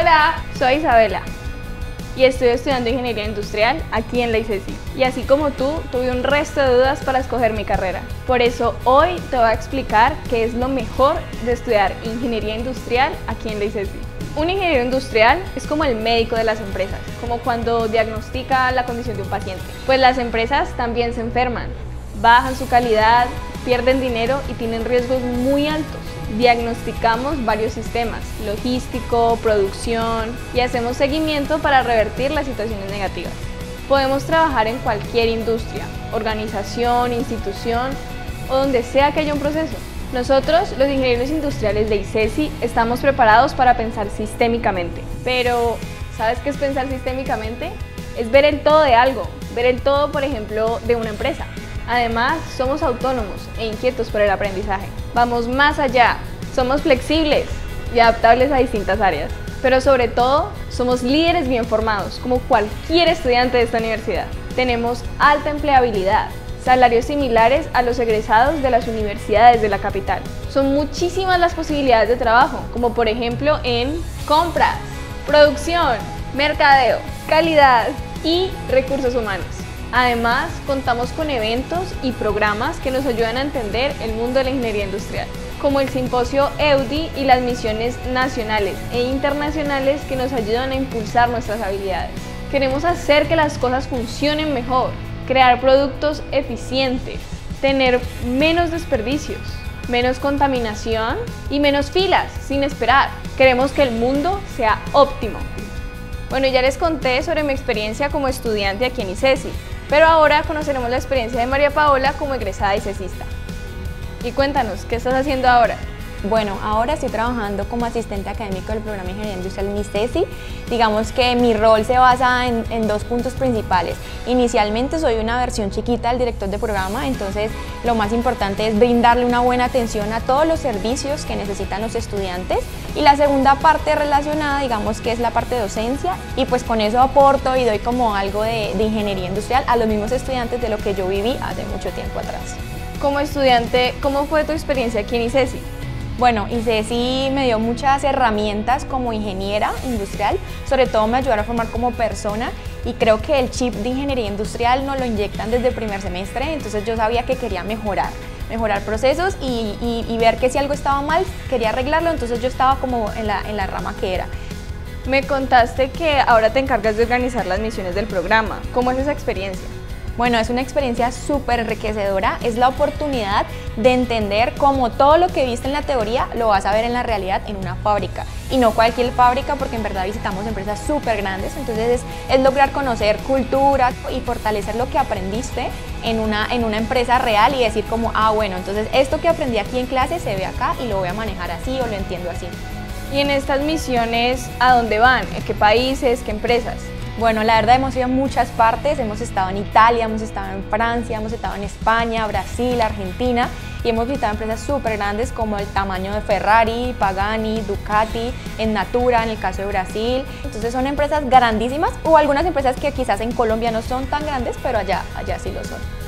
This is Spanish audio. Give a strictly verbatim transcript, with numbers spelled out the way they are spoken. Hola, soy Isabela y estoy estudiando Ingeniería Industrial aquí en la Icesi. Y así como tú, tuve un resto de dudas para escoger mi carrera. Por eso hoy te voy a explicar qué es lo mejor de estudiar Ingeniería Industrial aquí en la Icesi. Un ingeniero industrial es como el médico de las empresas, como cuando diagnostica la condición de un paciente. Pues las empresas también se enferman, bajan su calidad, pierden dinero y tienen riesgos muy altos. Diagnosticamos varios sistemas, logístico, producción, y hacemos seguimiento para revertir las situaciones negativas. Podemos trabajar en cualquier industria, organización, institución o donde sea que haya un proceso. Nosotros, los ingenieros industriales de Icesi, estamos preparados para pensar sistémicamente. Pero, ¿sabes qué es pensar sistémicamente? Es ver el todo de algo, ver el todo, por ejemplo, de una empresa. Además, somos autónomos e inquietos por el aprendizaje. Vamos más allá, somos flexibles y adaptables a distintas áreas. Pero sobre todo, somos líderes bien formados, como cualquier estudiante de esta universidad. Tenemos alta empleabilidad, salarios similares a los egresados de las universidades de la capital. Son muchísimas las posibilidades de trabajo, como por ejemplo en compras, producción, mercadeo, calidad y recursos humanos. Además, contamos con eventos y programas que nos ayudan a entender el mundo de la ingeniería industrial, como el simposio Eudi y las misiones nacionales e internacionales que nos ayudan a impulsar nuestras habilidades. Queremos hacer que las cosas funcionen mejor, crear productos eficientes, tener menos desperdicios, menos contaminación y menos filas sin esperar. Queremos que el mundo sea óptimo. Bueno, ya les conté sobre mi experiencia como estudiante aquí en Icesi. Pero ahora conoceremos la experiencia de María Paola como egresada icesista. Y cuéntanos, ¿qué estás haciendo ahora? Bueno, ahora estoy trabajando como asistente académico del programa de Ingeniería Industrial en Icesi. Digamos que mi rol se basa en, en dos puntos principales. Inicialmente soy una versión chiquita del director de programa, entonces lo más importante es brindarle una buena atención a todos los servicios que necesitan los estudiantes. Y la segunda parte relacionada, digamos que es la parte de docencia, y pues con eso aporto y doy como algo de, de ingeniería industrial a los mismos estudiantes de lo que yo viví hace mucho tiempo atrás. Como estudiante, ¿cómo fue tu experiencia aquí en Icesi? Bueno, Icesi me dio muchas herramientas como ingeniera industrial, sobre todo me ayudaron a formar como persona, y creo que el chip de ingeniería industrial nos lo inyectan desde el primer semestre, entonces yo sabía que quería mejorar. mejorar procesos y, y, y ver que si algo estaba mal, quería arreglarlo, entonces yo estaba como en la, en la rama que era. Me contaste que ahora te encargas de organizar las misiones del programa. ¿Cómo es esa experiencia? Bueno, es una experiencia súper enriquecedora, es la oportunidad de entender cómo todo lo que viste en la teoría lo vas a ver en la realidad en una fábrica, y no cualquier fábrica, porque en verdad visitamos empresas súper grandes, entonces es, es lograr conocer cultura y fortalecer lo que aprendiste en una, en una empresa real y decir como, ah bueno, entonces esto que aprendí aquí en clase se ve acá y lo voy a manejar así o lo entiendo así. ¿Y en estas misiones a dónde van? ¿En qué países? ¿Qué empresas? Bueno, la verdad hemos ido a muchas partes, hemos estado en Italia, hemos estado en Francia, hemos estado en España, Brasil, Argentina, y hemos visitado empresas súper grandes como el tamaño de Ferrari, Pagani, Ducati, en Natura, en el caso de Brasil. Entonces son empresas grandísimas, o algunas empresas que quizás en Colombia no son tan grandes, pero allá, allá sí lo son.